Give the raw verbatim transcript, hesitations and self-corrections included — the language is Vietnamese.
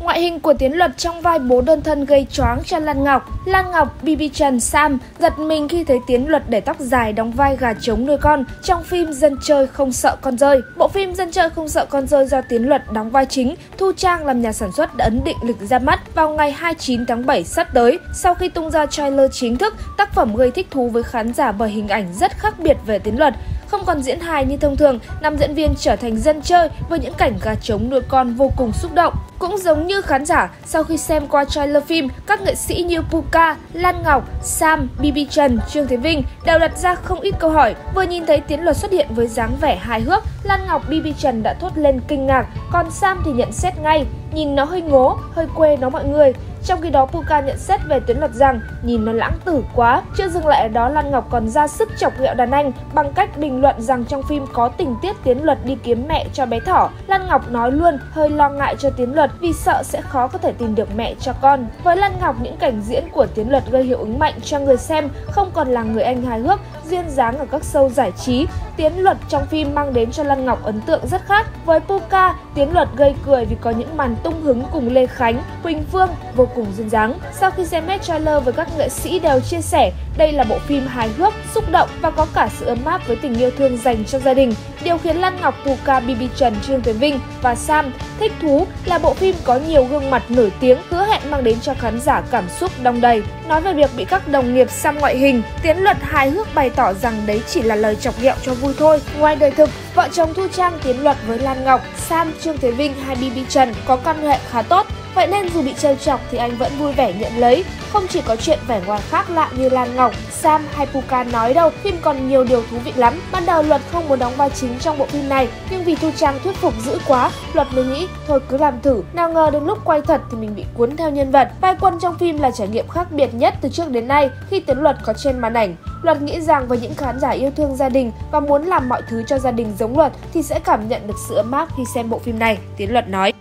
Ngoại hình của Tiến Luật trong vai bố đơn thân gây choáng cho Lan Ngọc. Lan Ngọc, bê bê Trần, Sam giật mình khi thấy Tiến Luật để tóc dài đóng vai gà trống nuôi con trong phim Dân chơi không sợ con rơi. Bộ phim Dân chơi không sợ con rơi do Tiến Luật đóng vai chính, Thu Trang làm nhà sản xuất đã ấn định lịch ra mắt vào ngày hai mươi chín tháng bảy sắp tới. Sau khi tung ra trailer chính thức, tác phẩm gây thích thú với khán giả bởi hình ảnh rất khác biệt về Tiến Luật. Không còn diễn hài như thông thường, nam diễn viên trở thành dân chơi với những cảnh gà trống nuôi con vô cùng xúc động. Cũng giống như khán giả, sau khi xem qua trailer phim, các nghệ sĩ như Puka, Lan Ngọc, Sam, bê bê Trần, Trương Thế Vinh đều đặt ra không ít câu hỏi. Vừa nhìn thấy Tiến Luật xuất hiện với dáng vẻ hài hước, Lan Ngọc, bê bê Trần đã thốt lên kinh ngạc, còn Sam thì nhận xét ngay, nhìn nó hơi ngố, hơi quê nó mọi người. Trong khi đó, Puka nhận xét về Tiến Luật rằng nhìn nó lãng tử quá. Chưa dừng lại ở đó, Lan Ngọc còn ra sức chọc ghẹo đàn anh bằng cách bình luận rằng trong phim có tình tiết Tiến Luật đi kiếm mẹ cho bé thỏ. Lan Ngọc nói luôn hơi lo ngại cho Tiến Luật vì sợ sẽ khó có thể tìm được mẹ cho con. Với Lan Ngọc, những cảnh diễn của Tiến Luật gây hiệu ứng mạnh cho người xem, không còn là người anh hài hước, duyên dáng ở các show giải trí. Tiến Luật trong phim mang đến cho Lan Ngọc ấn tượng rất khác. Với Puka, Tiến Luật gây cười vì có những màn tung hứng cùng Lê Khánh, Quỳnh Phương vô cùng duyên dáng. Sau khi xem hết trailer, với các nghệ sĩ đều chia sẻ đây là bộ phim hài hước, xúc động và có cả sự ấm áp với tình yêu thương dành cho gia đình. Điều khiến Lan Ngọc, Puka, bê bê Trần, Trương Thế Vinh và Sam thích thú là bộ phim có nhiều gương mặt nổi tiếng, hứa hẹn mang đến cho khán giả cảm xúc đong đầy. Nói về việc bị các đồng nghiệp xăm ngoại hình, Tiến Luật hài hước bày tỏ rằng đấy chỉ là lời chọc ghẹo cho vui thôi. Ngoài đời thực, vợ chồng Thu Trang, Tiến Luật với Lan Ngọc, Sam, Trương Thế Vinh hay bê bê Trần có quan hệ khá tốt. Vậy nên dù bị trêu chọc thì anh vẫn vui vẻ nhận lấy. Không chỉ có chuyện vẻ ngoài khác lạ như Lan Ngọc, Sam hay Puka nói đâu, phim còn nhiều điều thú vị lắm. Ban đầu Luật không muốn đóng vai chính trong bộ phim này, nhưng vì Thu Trang thuyết phục dữ quá, Luật mới nghĩ thôi cứ làm thử. Nào ngờ đến lúc quay thật thì mình bị cuốn theo nhân vật. Vai quân trong phim là trải nghiệm khác biệt nhất từ trước đến nay khi Tiến Luật có trên màn ảnh. Luật nghĩ rằng với những khán giả yêu thương gia đình và muốn làm mọi thứ cho gia đình giống Luật thì sẽ cảm nhận được sự ấm áp khi xem bộ phim này, Tiến Luật nói.